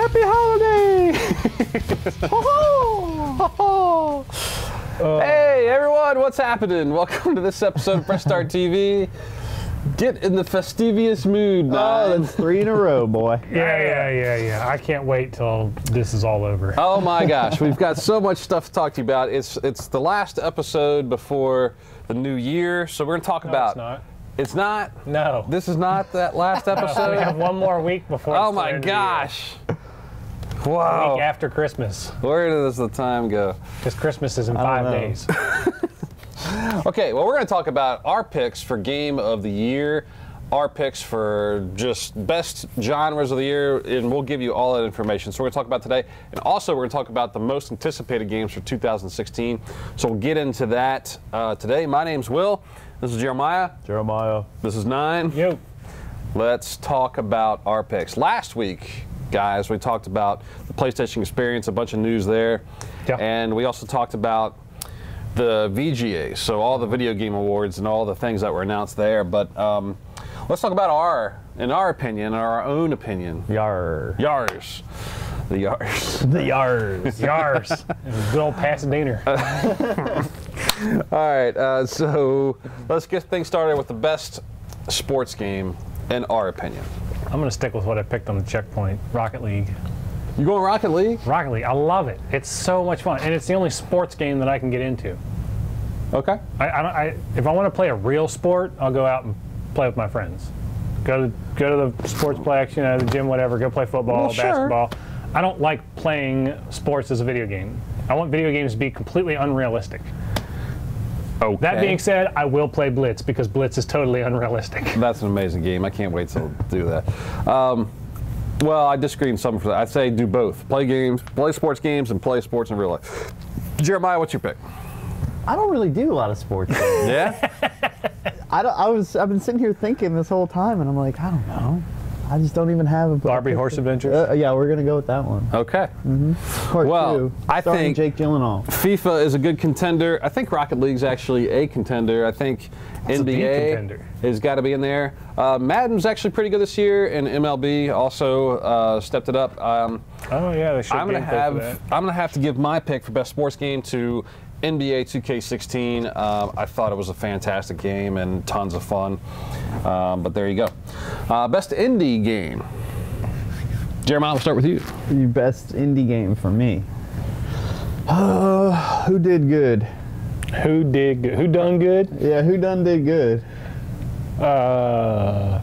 Happy holiday! Hey everyone, what's happening? Welcome to this episode of Press Start TV. Get in the festivious mood, man. Oh, that's three in a row, boy. Yeah. I can't wait till this is all over. Oh my gosh, we've got so much stuff to talk to you about. It's the last episode before the new year, so we're gonna talk about. It's not? No. This is not that last episode? We have one more week before. Oh my gosh. Wow. A week after Christmas. Where does the time go? Because Christmas is in 5 days. Okay, well, we're going to talk about our picks for Game of the Year, our picks for just best genres of the year, and we'll give you all that information. So we're going to talk about today, and also we're going to talk about the most anticipated games for 2016. So we'll get into that today. My name's Will. This is Jeremiah. Jeremiah. This is Nine. Yep. Let's talk about our picks. Last week, guys, we talked about the PlayStation Experience, a bunch of news there. Yeah. And we also talked about the VGA, so all the video game awards and all the things that were announced there. But let's talk about our own opinion. YARS. The YARS. The YARS. YARS. Good old Pasadena. All right, so let's get things started with the best sports game, in our opinion. I'm going to stick with what I picked on the checkpoint, Rocket League. You going Rocket League? Rocket League. I love it. It's so much fun, and it's the only sports game that I can get into. Okay. If I want to play a real sport, I'll go out and play with my friends. Go to the sports plex, you know, the gym, whatever. Go play football, well, sure. Basketball. I don't like playing sports as a video game. I want video games to be completely unrealistic. Okay. That being said, I will play Blitz because Blitz is totally unrealistic. That's an amazing game. I can't wait to do that. Well, I disagree in some for that. I'd say do both. Play games, play sports games, and play sports in real life. Jeremiah, what's your pick? I don't really do a lot of sports games. Yeah? I've been sitting here thinking this whole time, and I'm like, I don't know. I just don't even have a Barbie Horse Adventures. Yeah, we're gonna go with that one. Okay. Part two, starring Jake Gyllenhaal. FIFA is a good contender. I think Rocket League's actually a contender. I think NBA has got to be in there. Madden's actually pretty good this year, and MLB also stepped it up. Oh yeah, they should. I'm gonna have to give my pick for best sports game to NBA 2K16. I thought it was a fantastic game and tons of fun. But there you go. Best indie game. Jeremiah, we'll start with you. Your best indie game for me. Who did good? Who done good? Yeah, who did good? I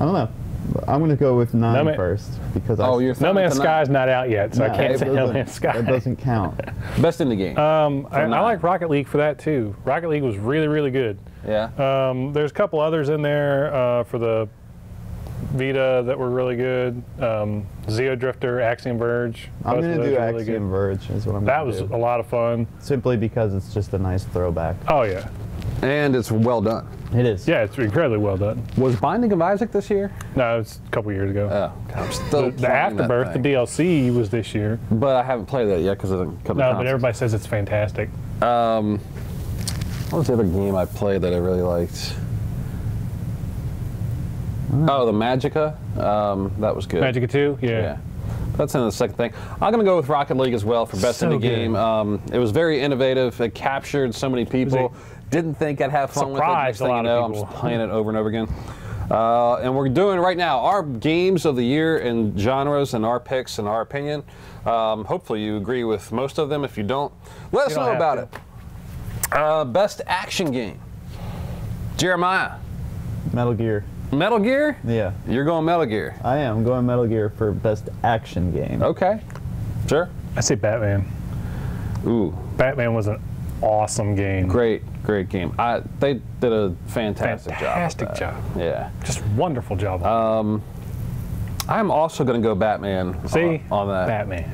don't know. I'm going to go with Nine first. Because No Man's Sky is not out yet, so I can't say No Man's Sky. That doesn't count. Best in the game. I like Rocket League for that, too. Rocket League was really, really good. Yeah. There's a couple others in there for the Vita that were really good. Zeo Drifter, Axiom Verge. I'm going to do Axiom Verge is what I'm going to do. That was a lot of fun. Simply because it's just a nice throwback. Oh, yeah. And it's well done. It is. Yeah, it's incredibly well done. Was Binding of Isaac this year? No, it's a couple years ago. Oh, God, I'm still the Afterbirth, the DLC, was this year. But I haven't played that yet because it didn't come out. No, but everybody says it's fantastic. What was the other game I played that I really liked? Oh, the Magicka. That was good. Magicka 2? Yeah. That's another second thing. I'm going to go with Rocket League as well for best indie game. It was very innovative. It captured so many people. Didn't think I'd have fun with it. I'm just playing it over and over again. And we're doing right now our games of the year and genres and our picks and our opinion. Hopefully you agree with most of them. If you don't, let us know about it. Best action game. Jeremiah. Metal Gear. Metal Gear? Yeah. You're going Metal Gear. I am going Metal Gear for best action game. Okay. Sure. I say Batman. Ooh. Batman was an awesome game. Great game. They did a fantastic job. Yeah. Just wonderful job. I'm also going to go Batman. See? On that. Batman.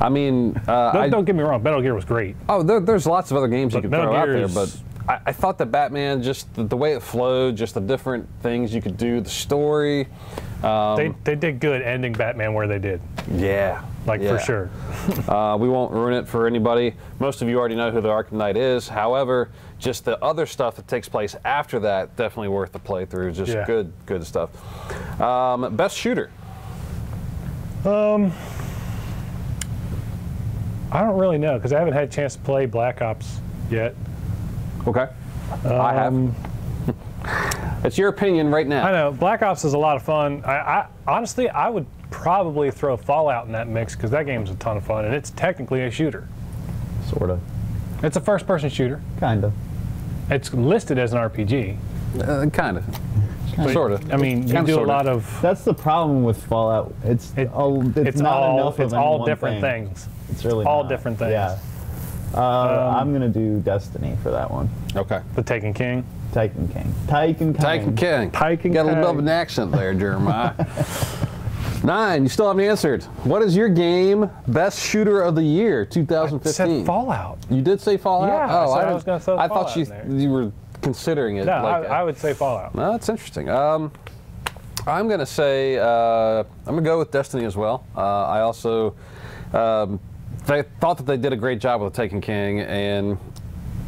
I mean... don't get me wrong. Metal Gear was great. Oh, there's lots of other games you could throw out there, but... I thought that Batman, just the way it flowed, just the different things you could do, the story. They did good ending Batman where they did. Yeah. For sure. We won't ruin it for anybody. Most of you already know who the Arkham Knight is. However, just the other stuff that takes place after that, definitely worth the playthrough. Just good stuff. Best shooter. I don't really know, because I haven't had a chance to play Black Ops yet. Okay. I have. It's your opinion right now. I know. Black Ops is a lot of fun. I honestly, I would probably throw Fallout in that mix, because that game's a ton of fun, and it's technically a shooter. Sort of. It's a first-person shooter. Kind of. It's listed as an RPG. Kind of. Sort of. I mean, you do a lot of... That's the problem with Fallout. It's not all, enough of all different thing. Things. It's really all not. Different things. Yeah. I'm going to do Destiny for that one. Okay. The Taken King? Taken King. Taken King. Taken King. Taken King. Got a little bit of an accent there, Jeremiah. 9, you still haven't answered. What is your game best shooter of the year, 2015? I said Fallout. You did say Fallout? Yeah, oh, I was going to say Fallout. I thought you were considering it. No, like I would say Fallout. No, that's interesting. I'm going to say, I'm going to go with Destiny as well. I also... they thought that they did a great job with the Taken King, and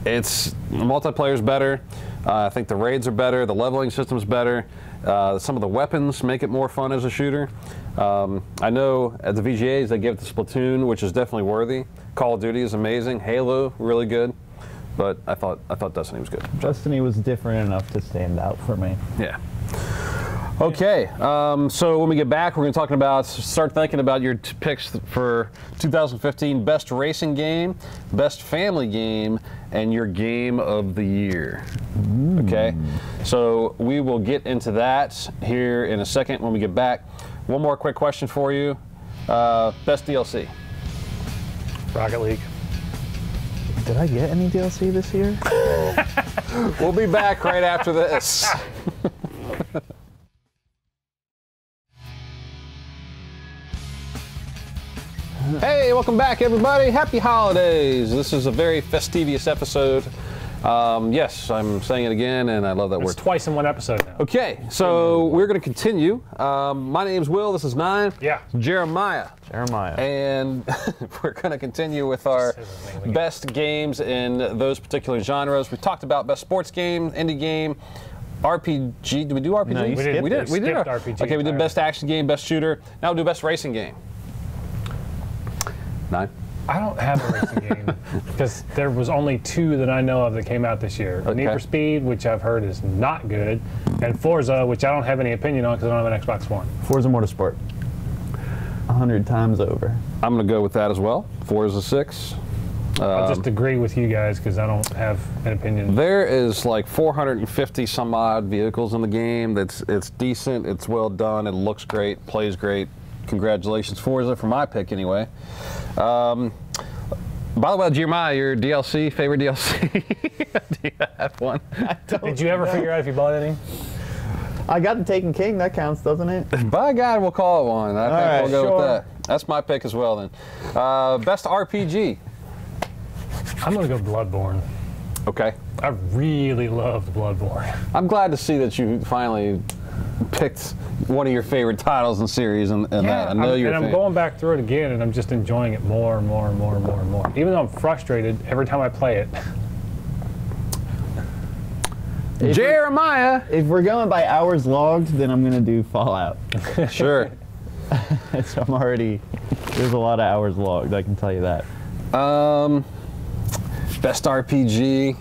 it's multiplayer's better. I think the raids are better, the leveling system's better. Some of the weapons make it more fun as a shooter. I know at the VGAs they give it to Splatoon, which is definitely worthy. Call of Duty is amazing. Halo, really good. But I thought Destiny was good. Destiny was different enough to stand out for me. Yeah. Okay, so when we get back, we're going to start thinking about your picks for 2015 best racing game, best family game, and your game of the year. Ooh. Okay, so we will get into that here in a second when we get back. One more quick question for you. Best DLC? Rocket League. Did I get any DLC this year? We'll be back right after this. Hey, welcome back, everybody. Happy holidays. This is a very festivious episode. Yes, I'm saying it again, and I love that word. It's twice in one episode now. Okay, so we're going to continue. My name's Will. This is 9. Yeah. Jeremiah. Jeremiah. And we're going to continue with our best games in those particular genres. We talked about best sports game, indie game. RPG. Did we do RPG? No, we did RPG. Okay, we did best action game, best shooter. Now we'll do best racing game. 9. I don't have a racing game because there was only 2 that I know of that came out this year. Okay. Need for Speed, which I've heard is not good, and Forza, which I don't have any opinion on because I don't have an Xbox One. Forza Motorsport, 100 times over. I'm going to go with that as well. Forza 6. I'll just agree with you guys because I don't have an opinion. There is like 450 some odd vehicles in the game. It's decent, it's well done, it looks great, plays great. Congratulations, Forza, for my pick anyway. By the way, Jeremiah, your DLC, favorite DLC? Do you have one? Did you ever figure out if you bought any? I got the Taken King. That counts, doesn't it? By God, we'll call it one. I think we'll go with that. That's my pick as well, then. Best RPG? I'm going to go Bloodborne. Okay. I really loved Bloodborne. I'm glad to see that you finally picked one of your favorite titles and series, and that I know you're. And I'm going back through it again, and I'm just enjoying it more and more and more and more and more. Even though I'm frustrated every time I play it. Jeremiah, if we're going by hours logged, then I'm gonna do Fallout. Sure. So I'm already. There's a lot of hours logged. I can tell you that. Best RPG.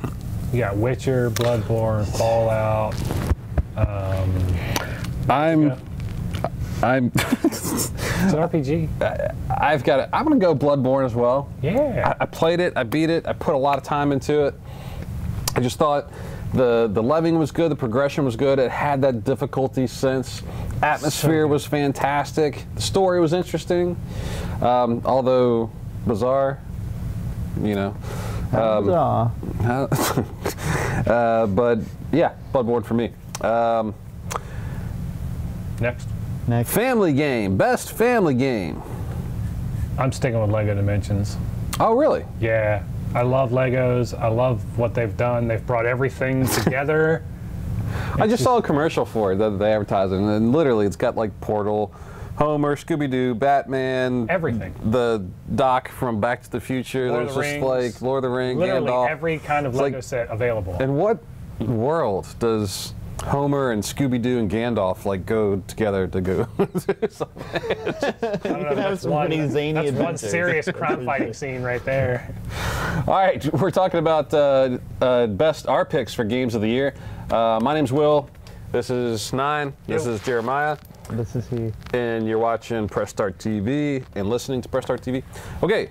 You got Witcher, Bloodborne, Fallout. It's an RPG. I'm going to go Bloodborne as well. Yeah. I played it. I beat it. I put a lot of time into it. I just thought the leveling was good. The progression was good. It had that difficulty sense. Atmosphere was fantastic. The story was interesting, although bizarre, you know. But yeah, Bloodborne for me. Next. Family game. Best family game. I'm sticking with Lego Dimensions. Oh, really? Yeah. I love Legos. I love what they've done. They've brought everything together. I just saw a commercial for it that they advertised it, and literally it's got like Portal, Homer, Scooby-Doo, Batman, everything. The Doc from Back to the Future. There's just like Lord of the Rings. Literally every kind of Lego set available. And what world does Homer and Scooby-Doo and Gandalf like go together to go. That's one serious crowd fighting scene right there. All right, we're talking about our picks for games of the year. My name's Will. This is Nine. This is Jeremiah. This is he. And you're watching Press Start TV and listening to Press Start TV. Okay,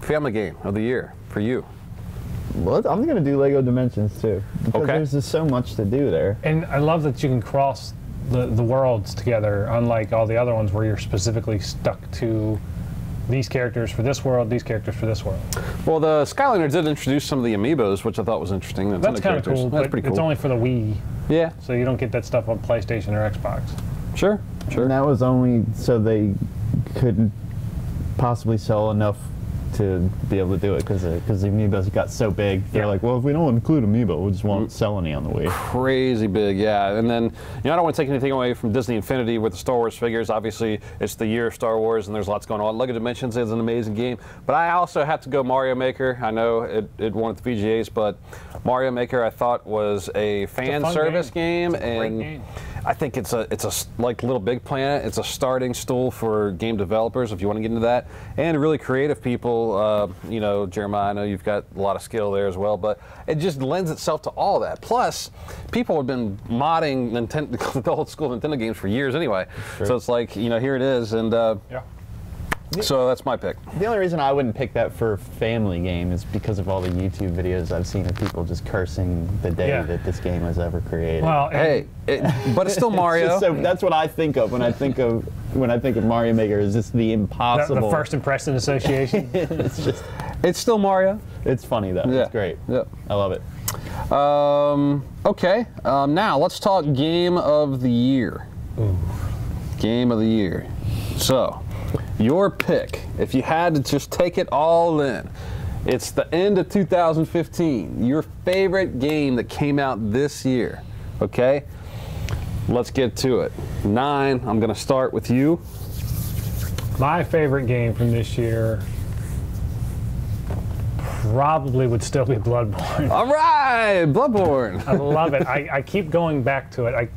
family game of the year for you. Well, I'm going to do Lego Dimensions too. Because there's just so much to do there. And I love that you can cross the worlds together, unlike all the other ones where you're specifically stuck to these characters for this world, these characters for this world. Well, the Skylanders did introduce some of the Amiibos, which I thought was interesting. That's kind of cool. That's pretty cool. It's only for the Wii. Yeah. So you don't get that stuff on PlayStation or Xbox. Sure, sure. And that was only so they couldn't possibly sell enough to be able to do it because the Amiibos got so big. They're like, well, if we don't include Amiibo, we just won't sell any on the Wii. Crazy big, yeah. And then, you know, I don't want to take anything away from Disney Infinity with the Star Wars figures. Obviously, it's the year of Star Wars, and there's lots going on. Lego Dimensions is an amazing game, but I also have to go Mario Maker. I know it won at the VGAs, but Mario Maker I thought was a fan service game, and I think it's like Little Big Planet. It's a starting stool for game developers if you want to get into that, and really creative people. You know, Jeremiah, I know you've got a lot of skill there as well, but it just lends itself to all that. Plus, people have been modding Nintendo, the old school Nintendo games for years anyway. Sure. So it's like, you know, here it is, and so that's my pick. The only reason I wouldn't pick that for family game is because of all the YouTube videos I've seen of people just cursing the day that this game was ever created. Well, hey, but it's still Mario. That's what I think of when I think of Mario Maker. Is just the impossible. The first impression association. It's still Mario. It's funny though. Yeah. It's great. Yeah. I love it. Okay. Now let's talk game of the year. Ooh. Game of the year. So. Your pick, if you had to just take it all in, it's the end of 2015, your favorite game that came out this year, okay? Let's get to it. Nine, I'm gonna start with you. My favorite game from this year probably would still be Bloodborne. All right, Bloodborne. I love it. I keep going back to it.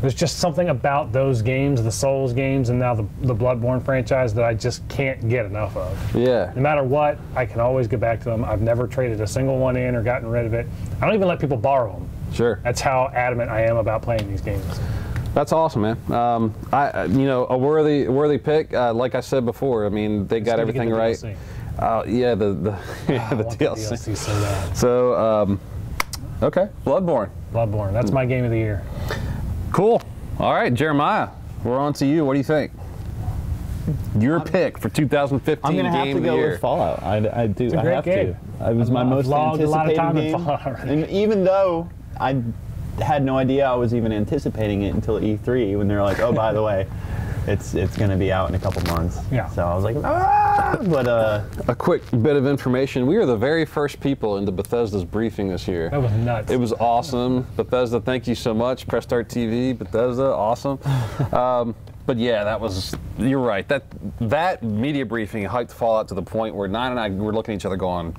There's just something about those games, the Souls games, and now the Bloodborne franchise that I just can't get enough of. Yeah. No matter what, I can always go back to them. I've never traded a single one in or gotten rid of it. I don't even let people borrow them. Sure. That's how adamant I am about playing these games. That's awesome, man. You know, a worthy pick. Like I said before, I mean, they got everything right. Yeah, the DLC. The DLC so bad. So, okay, Bloodborne. Bloodborne. That's my game of the year. Cool. All right, Jeremiah, we're on to you. What do you think? Your pick for 2015 game of the year. I'm going to have to go with Fallout. I do. It's a great game. It was my most anticipated game. And even though I had no idea I was even anticipating it until E3 when they're like, oh, by the way, it's going to be out in a couple months. Yeah. So I was like, ah! But a quick bit of information. We were the very first people into Bethesda's briefing this year. That was nuts. It was awesome. Bethesda, thank you so much. Press Start TV, Bethesda, awesome. But yeah, that was, you're right. That media briefing hyped Fallout to the point where Nine and I were looking at each other going,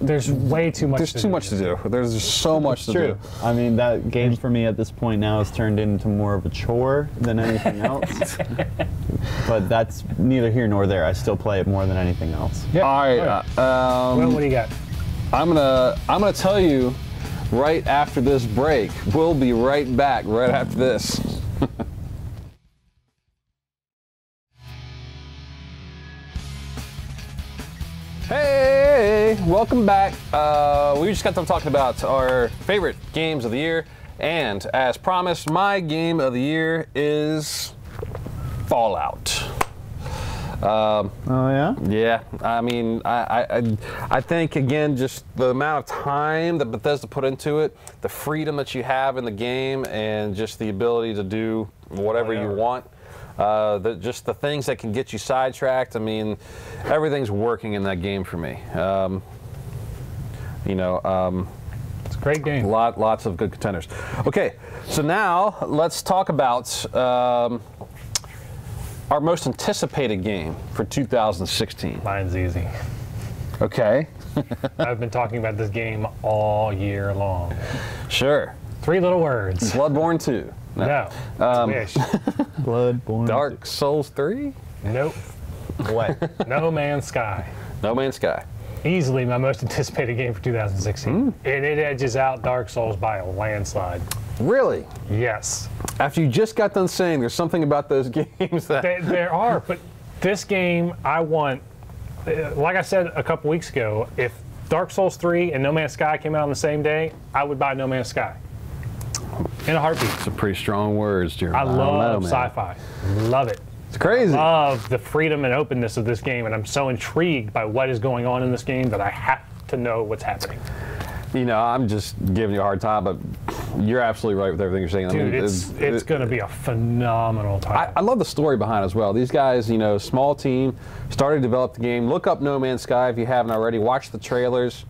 there's way too much. There's too much to do. There's so much to do. I mean, that game for me at this point now has turned into more of a chore than anything else. But that's neither here nor there. I still play it more than anything else. Yeah. All right. Well, what do you got? I'm gonna tell you right after this break. We'll be right back right after this. Hey, welcome back. We just got done talking about our favorite games of the year, and as promised, my game of the year is Fallout. Oh yeah? Yeah. I mean, I think again, just the amount of time that Bethesda put into it, the freedom that you have in the game, and just the ability to do whatever you want. Just the things that can get you sidetracked. I mean, everything's working in that game for me. You know, it's a great game. Lots of good contenders. Okay, so now let's talk about our most anticipated game for 2016. Mine's easy. Okay. I've been talking about this game all year long. Sure. Three little words. Bloodborne 2. No. No. Wish. Bloodborne. Dark Souls 3? Nope. What? No Man's Sky. No Man's Sky. Easily my most anticipated game for 2016. Mm. And it edges out Dark Souls by a landslide. Really? Yes. After you just got done saying there's something about those games that... There are, but this game I want... Like I said a couple weeks ago, if Dark Souls 3 and No Man's Sky came out on the same day, I would buy No Man's Sky. In a heartbeat. Some pretty strong words, Jeremiah. I love sci-fi. Love it. It's crazy. I love the freedom and openness of this game, and I'm so intrigued by what is going on in this game that I have to know what's happening. You know, I'm just giving you a hard time, but you're absolutely right with everything you're saying. Dude, I mean, it's going to be a phenomenal time. I love the story behind it as well. These guys, you know, small team, started to develop the game. Look up No Man's Sky if you haven't already. Watch the trailers.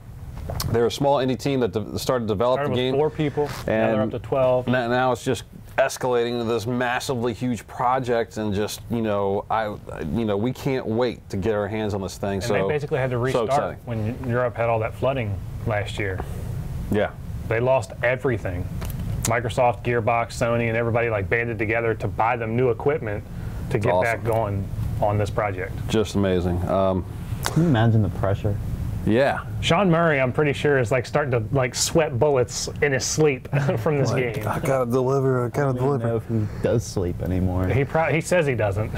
They're a small indie team that started to develop the game. Started with 4 people, and now they're up to 12. Now it's just escalating to this massively huge project, and just, you know, we can't wait to get our hands on this thing. And so they basically had to restart when Europe had all that flooding last year. Yeah, they lost everything. Microsoft, Gearbox, Sony, and everybody like banded together to buy them new equipment to get back going on this project. Just amazing. Can you imagine the pressure? Yeah. Sean Murray, I'm pretty sure, is like starting to like sweat bullets in his sleep from this game. I gotta deliver. I gotta deliver. I don't know if he does sleep anymore. He says he doesn't.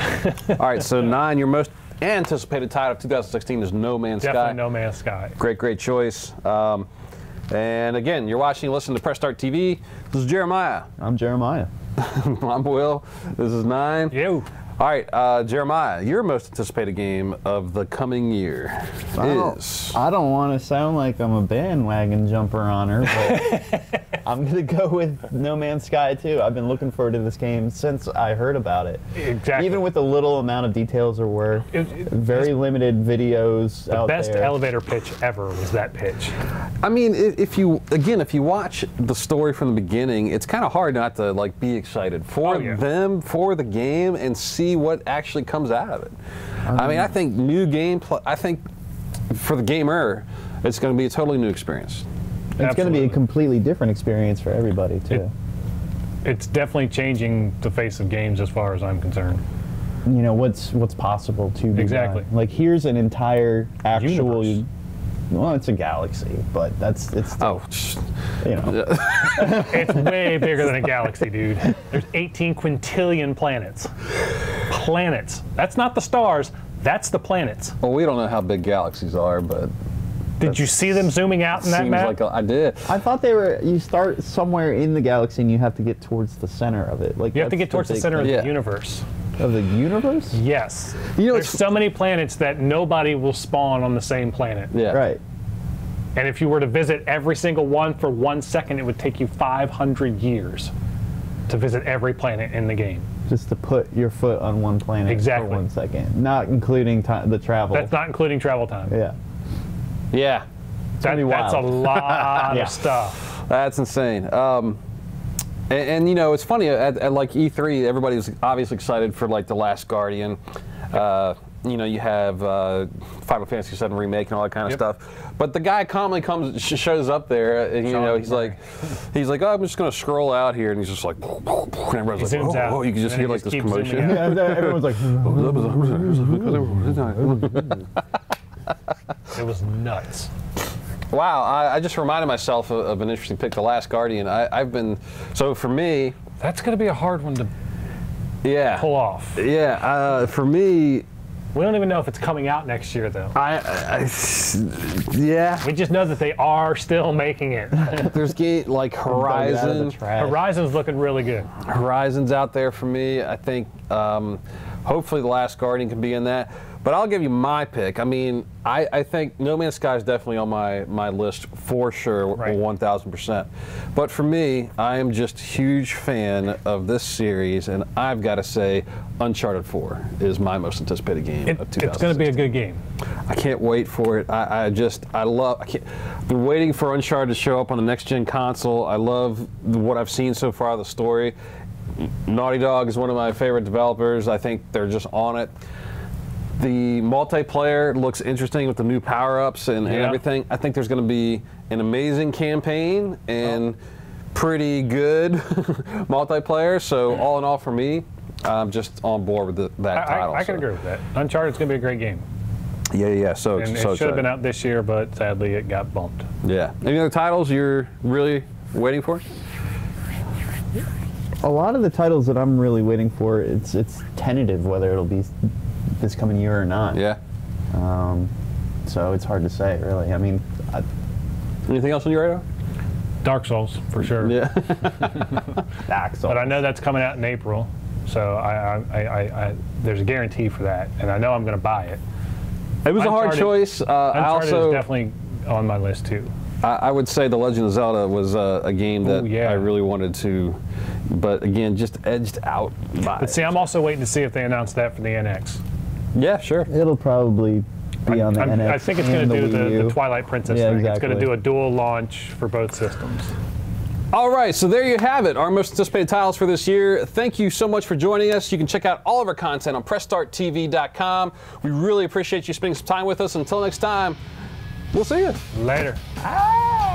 All right. So 9, your most anticipated title of 2016 is No Man's Sky. Definitely No Man's Sky. Great choice. And again, you're watching and listening to Press Start TV. This is Jeremiah. I'm Jeremiah. I'm Will. This is 9. You. All right, Jeremiah, your most anticipated game of the coming year is... I don't want to sound like I'm a bandwagon jumper on her, but I'm going to go with No Man's Sky, too. I've been looking forward to this game since I heard about it. Exactly. Even with the little amount of details there were, very limited videos out there. The best elevator pitch ever was that pitch. I mean, if you watch the story from the beginning, it's kind of hard not to like be excited for them, for the game, and see what actually comes out of it. I mean, I think for the gamer, it's going to be a totally new experience. It's going to be a completely different experience for everybody, too. It's definitely changing the face of games as far as I'm concerned. You know, what's possible to be done. Like, here's an entire actual universe. Well, it's a galaxy, but it's still, you know. It's way bigger than a galaxy, dude. There's 18 quintillion planets. Planets. That's not the stars. That's the planets. Well, we don't know how big galaxies are, but... Did you see them zooming out in that map? Like I did. I thought they were, you start somewhere in the galaxy and you have to get towards the center of it. Like, you have to get towards the center of the universe. Of the universe? Yes. You know, there's so many planets that nobody will spawn on the same planet. Yeah. Right. And if you were to visit every single one for 1 second, it would take you 500 years to visit every planet in the game. Just to put your foot on one planet for 1 second. Not including the travel. That's not including travel time. Yeah. Yeah. That's a lot of stuff. That's insane. And you know, it's funny, at like E3, everybody was obviously excited for like The Last Guardian. You know, you have Final Fantasy VII Remake and all that kind of stuff. But the guy calmly shows up there, and you know, he's like, oh, I'm just going to scroll out here, and he's just like, and everyone's like, oh, you can just hear like this commotion. Everyone's like, it was nuts. Wow, I just reminded myself of an interesting pick, The Last Guardian. I've been, so for me... That's going to be a hard one to pull off. Yeah, for me... We don't even know if it's coming out next year, though. Yeah. We just know that they are still making it. There's like Horizon. Horizon's looking really good. Horizon's out there for me. I think hopefully The Last Guardian can be in that. But I'll give you my pick. I mean, I think No Man's Sky is definitely on my list for sure, 1,000%. But for me, I am just a huge fan of this series, and I've got to say Uncharted 4 is my most anticipated game of 2016. It's going to be a good game. I can't wait for it. I've been waiting for Uncharted to show up on the next-gen console. I love what I've seen so far, the story. Naughty Dog is one of my favorite developers. I think they're just on it. The multiplayer looks interesting with the new power-ups and everything. I think there's going to be an amazing campaign, and pretty good multiplayer. So all in all, for me, I'm just on board with that title. I can agree with that. Uncharted's going to be a great game. Yeah. So it should have been out this year, but sadly it got bumped. Yeah. Any other titles you're really waiting for? A lot of the titles that I'm really waiting for, it's tentative whether it'll be this coming year or not. Yeah. So it's hard to say, really. I mean, anything else on your radar? Dark Souls, for sure. Yeah. Dark Souls. But I know that's coming out in April, so I there's a guarantee for that, and I know I'm going to buy it. It was a hard choice. Uncharted is definitely on my list too. I would say The Legend of Zelda was a game that I really wanted to, but again, just edged out by. But see, I'm also waiting to see if they announce that for the NX. Yeah, sure. It'll probably be on the NX. I think it's going to do the Twilight Princess thing. Exactly. It's going to do a dual launch for both systems. All right, so there you have it, our most anticipated titles for this year. Thank you so much for joining us. You can check out all of our content on pressstarttv.com. We really appreciate you spending some time with us. Until next time, we'll see you. Later. Ah!